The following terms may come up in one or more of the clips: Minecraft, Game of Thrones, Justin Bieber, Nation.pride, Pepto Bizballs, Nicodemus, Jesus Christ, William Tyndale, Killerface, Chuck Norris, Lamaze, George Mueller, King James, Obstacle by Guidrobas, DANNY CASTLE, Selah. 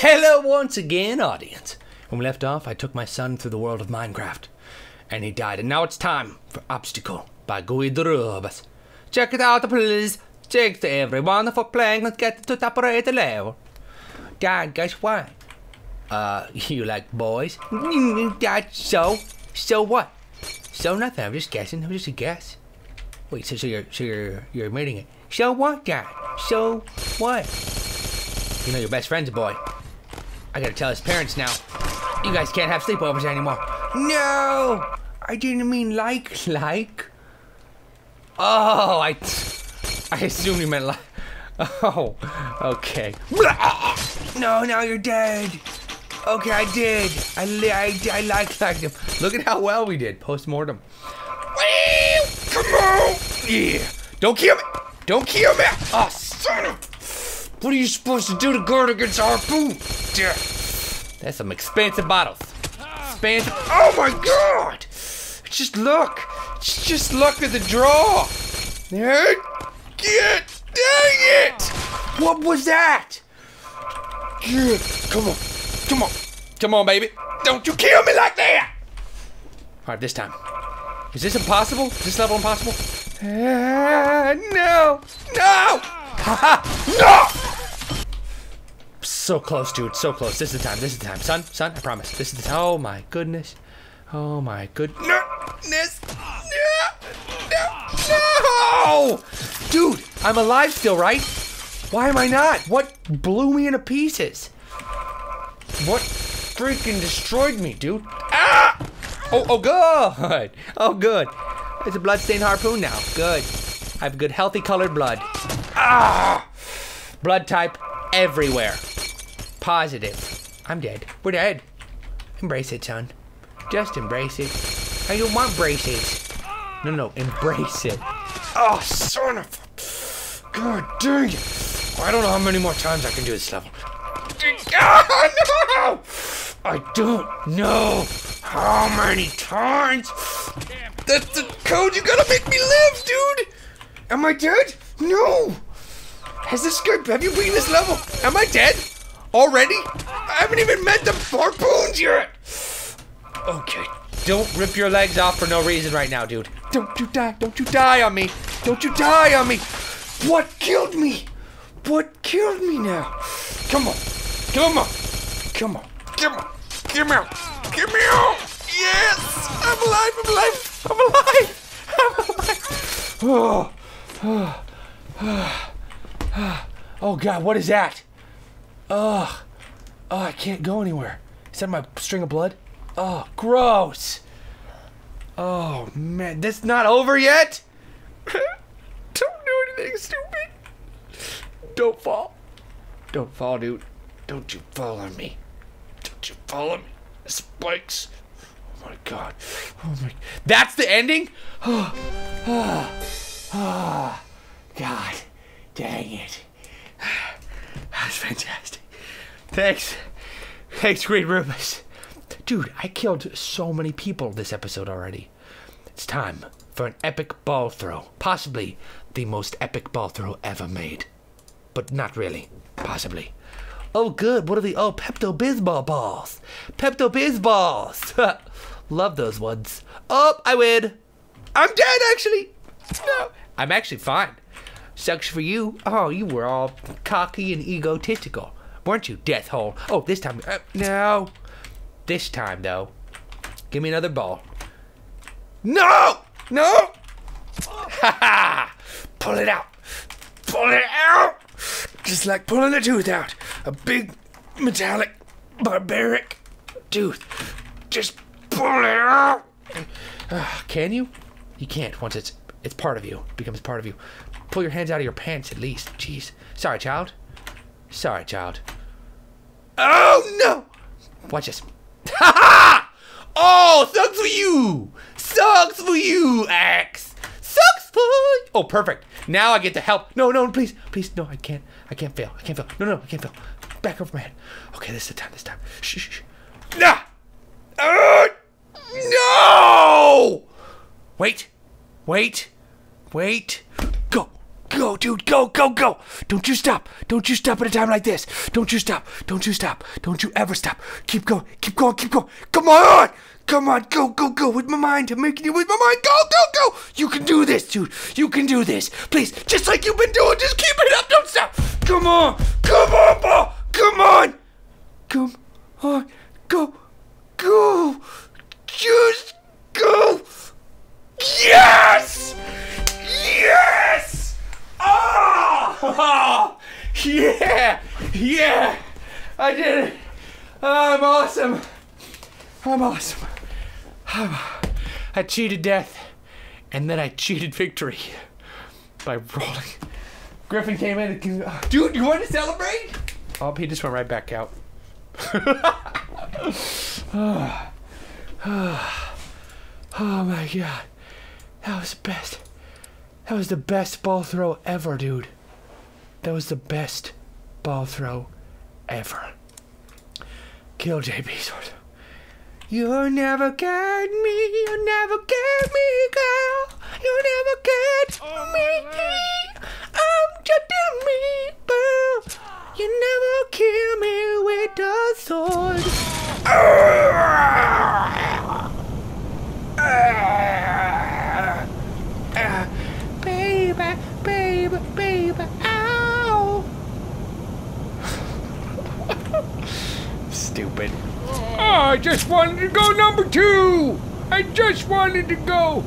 Hello once again, audience. When we left off, I took my son through the world of Minecraft, and he died. And now it's time for Obstacle by Guidrobas. Check it out, please. Thanks to everyone for playing. Let's get to the top right level. Dad, guess what? You like boys? Dad, so what? So nothing. I'm just guessing. I'm just a guess. Wait, so you're admitting it? So what, Dad? So what? You know your best friend's a boy. I gotta tell his parents now. You guys can't have sleepovers anymore. No! I didn't mean like. Oh, I assumed you meant like. Oh, okay. No, now you're dead. Okay, I did. I liked him. Look at how well we did post-mortem. Come on! Yeah. Don't kill me! Don't kill me! Oh, son of... What are you supposed to do to guard against harpoon? Yeah. That's some expensive bottles. Expensive. Oh my god! Just look! It's just luck of the draw! Dang it! What was that? Yeah. Come on! Come on! Come on, baby! Don't you kill me like that! Alright, this time. Is this impossible? Is this level impossible? No! No! No! So close, dude. So close. This is the time. This is the time. Son, I promise. This is the time. Oh my goodness. Oh my goodness. No! Dude, I'm alive still, right? Why am I not? What blew me into pieces? What freaking destroyed me, dude? Ah! Oh good! Oh good. It's a bloodstained harpoon now. Good. I have good healthy colored blood. Ah! Blood type everywhere. Positive. I'm dead. We're dead. Embrace it, son. Just embrace it. I don't want braces. No, embrace it. Oh, son of a... God dang it. I don't know how many more times I can do this level. Ah, no! I don't know. How many times? That's the code. You gotta make me live, dude. Am I dead? No. Has this guy? Have you beaten this level? Am I dead already? I haven't even met the harpoons yet. Okay. Don't rip your legs off for no reason right now, dude. Don't you die? Don't you die on me? Don't you die on me? What killed me? What killed me now? Come on. Come on. Come on. Come on. Come on. Give me all! Yes! I'm alive! I'm alive! I'm alive! I'm alive! Oh god, what is that? Oh, I can't go anywhere. Is that my string of blood? Oh, gross! Oh man, this is not over yet? Don't do anything stupid. Don't fall. Don't fall, dude. Don't you fall on me. Don't you fall on me. Spikes. Oh my god. Oh my. That's the ending? Oh, god. Dang it. That's fantastic. Thanks. Thanks, Guidrobas. Dude, I killed so many people this episode already. It's time for an epic ball throw. Possibly the most epic ball throw ever made. But not really. Possibly. Oh good, what are the, oh, Pepto Bizball balls. Pepto Bizballs. Love those ones. Oh, I win. I'm dead, actually. No, I'm actually fine. Sucks for you. Oh, you were all cocky and egotistical. Weren't you, death hole? Oh, this time, no. This time, though, give me another ball. No, no. Ha-ha, pull it out. Pull it out. Just like pulling a tooth out. A big, metallic, barbaric tooth. Just pull it out. Can you? You can't once it's part of you. It becomes part of you. Pull your hands out of your pants at least. Jeez. Sorry, child. Sorry, child. Oh, no. Watch this. Ha ha! Oh, sucks for you. Sucks for you, Axe. Sucks for you. Oh, perfect. Now I get to help. No, please. Please, no, I can't. I can't fail. I can't fail. No, I can't fail. Back over my head. Okay, this is the time. This time. Shh. Nah! No! Wait. Go. Go, dude, go, go, go. Don't you stop. Don't you stop at a time like this. Don't you stop. Don't you stop. Don't you ever stop. Keep going, keep going, keep going. Come on. Come on, go, go, go. With my mind. I'm making it with my mind. Go, go, go. You can do this, dude. You can do this. Please, just like you've been doing, just keep it up. Don't stop. Come on. Come on, ball. Come on. Come on. Go. Go. Just go. Yes! Yes! Oh! Yeah! Yeah! I did it! I'm awesome! I'm awesome! I cheated death, and then I cheated victory by rolling. Griffin came in and... Dude, you want to celebrate? Oh, he just went right back out. Oh my god. That was the best. That was the best ball throw ever, dude. That was the best ball throw ever. Kill JB Sword. You never get me, you never get me, girl. You never get me. I'm just a meatball. You never kill me with a sword. Baby, baby, baby, ow! Stupid. Oh, I just wanted to go number 2! I just wanted to go!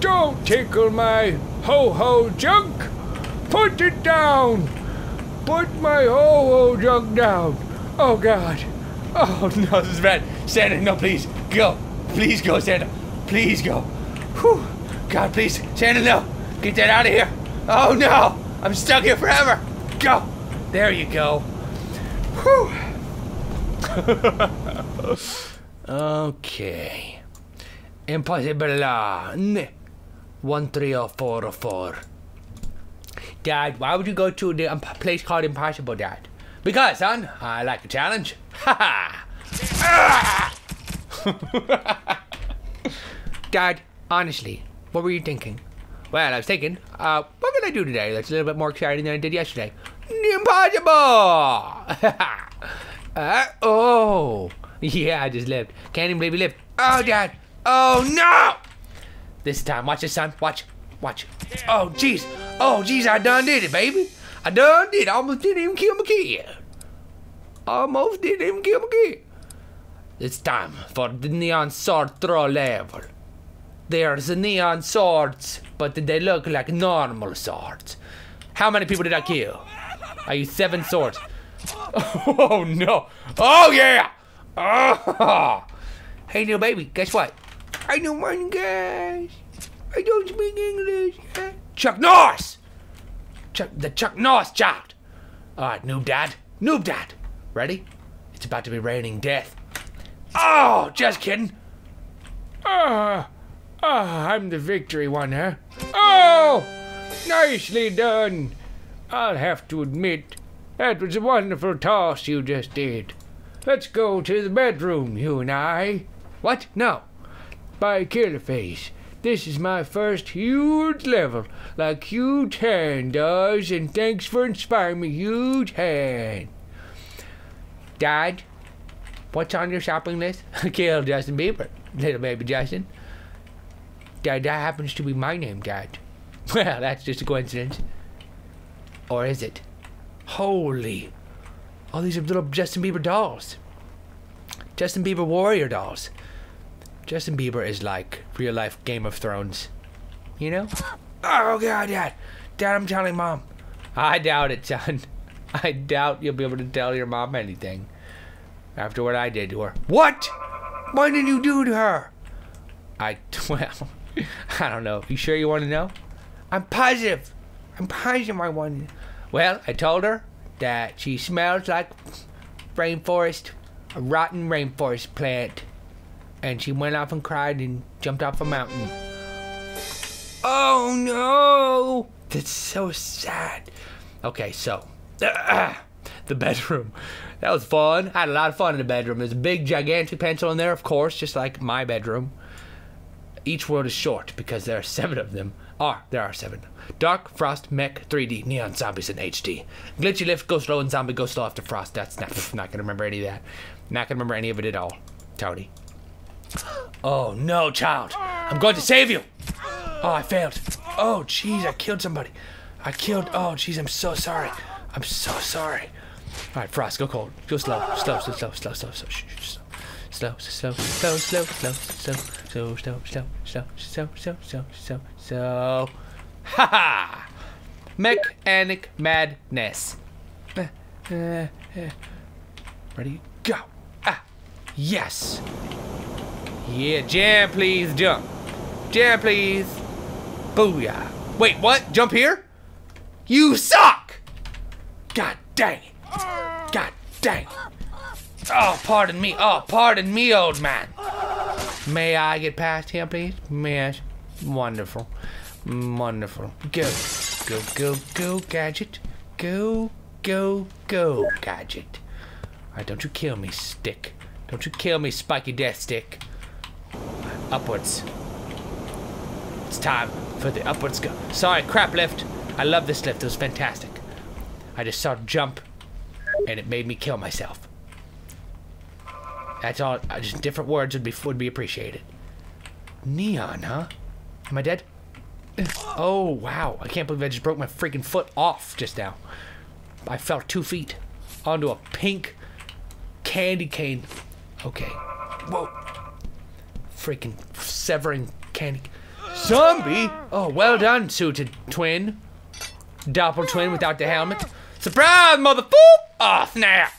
Don't tickle my ho-ho junk! Put it down! Put my ho-ho junk down! Oh god! Oh no, this is bad! Santa, no, please! Go! Please go, Santa! Please go! Whew! God, please, Santa, no! Get that out of here! Oh no! I'm stuck here forever! Go! There you go. Whew! Okay. Impossible. 1 3 4 4. Dad, why would you go to the place called Impossible, Dad? Because, son, I like a challenge. Ha ha! Dad, honestly. What were you thinking? Well, I was thinking, what can I do today that's a little bit more exciting than I did yesterday? Impossible! Oh, yeah, I just lived. Can't even believe we lived. Oh, Dad. Oh, no! This time, watch this, son. Watch. Watch. Oh, jeez. Oh, jeez, I done did it, baby. I done did it. Almost didn't even kill my kid. Almost didn't even kill my kid. It's time for the neon sword throw level. There's neon swords, but they look like normal swords. How many people did I kill? I used 7 swords. Oh no! Oh yeah! Oh. Hey little baby, guess what? I don't mind guys. I don't speak English. Chuck Norris! The Chuck Norris child! Alright, noob dad. Noob dad! Ready? It's about to be raining death. Oh, just kidding. I'm the victory one, huh? Oh! Nicely done! I'll have to admit, that was a wonderful toss you just did. Let's go to the bedroom, you and I. What? No. By Killerface, this is my first huge level, like Huge Hand does, and thanks for inspiring me, Huge Hand. Dad, what's on your shopping list? Kill Justin Bieber, little baby Justin. Dad, that happens to be my name, Dad. Well, that's just a coincidence. Or is it? Holy. All these are little Justin Bieber dolls. Justin Bieber warrior dolls. Justin Bieber is like real life Game of Thrones. You know? Oh, God, Dad. Dad, I'm telling Mom. I doubt it, son. I doubt you'll be able to tell your mom anything. After what I did to her. What? What did you do to her? Well... I don't know. You sure you want to know? I'm positive. I'm positive I want to. Well, I told her that she smells like rainforest, a rotten rainforest plant. And she went off and cried and jumped off a mountain. Oh, no. That's so sad. Okay, so. The bedroom. That was fun. I had a lot of fun in the bedroom. There's a big, gigantic pencil in there, of course, just like my bedroom. Each world is short because there are 7 of them. There are 7. Dark, Frost, Mech, 3D, Neon, Zombies, and HD. Glitchy Lift, Go Slow, and Zombie Go Slow after Frost. That's not gonna remember any of that. Not gonna remember any of it at all, Tony. Oh no, child! I'm going to save you! Oh, I failed. Oh, jeez, I killed somebody. Oh, jeez, I'm so sorry. I'm so sorry. Alright, Frost, go cold. Go slow. Slow. Haha! Mechanic madness. Ready? Go! Ah! Yes! Yeah, jam please, jump. Jam please. Booyah. Wait, what? Jump here? You suck! God dang it. God dang it. Oh, pardon me. Oh, pardon me, old man. May I get past him, please? May I? Wonderful. Wonderful. Go. Go, go, go, gadget. Go, go, go, gadget. Alright, don't you kill me, stick. Don't you kill me, spiky death stick. Upwards. It's time for the upwards go. Sorry, crap lift. I love this lift. It was fantastic. I just saw it jump, and it made me kill myself. That's all. Just different words would be appreciated. Neon, huh? Am I dead? Oh wow! I can't believe I just broke my freaking foot off just now. I fell 2 feet onto a pink candy cane. Okay. Whoa! Freaking severing candy. Zombie! Oh, well done, suited twin, doppel twin without the helmet. Surprise, motherfucker! Oh snap!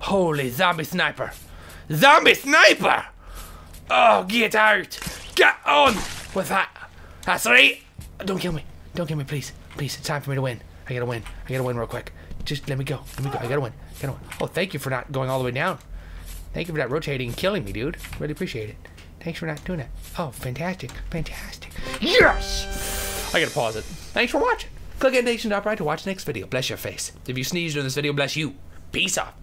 Holy zombie sniper! Zombie sniper! Oh, get out! Get on with that! That's right! Don't kill me! Don't kill me, please! Please, it's time for me to win. I gotta win. I gotta win real quick. Just let me go. Let me go. I gotta win. I gotta win. Oh, thank you for not going all the way down. Thank you for not rotating and killing me, dude. Really appreciate it. Thanks for not doing that. Oh, fantastic. Fantastic. Yes! I gotta pause it. Thanks for watching. Click at Nation.pride to watch the next video. Bless your face. If you sneeze during this video, bless you. Peace off.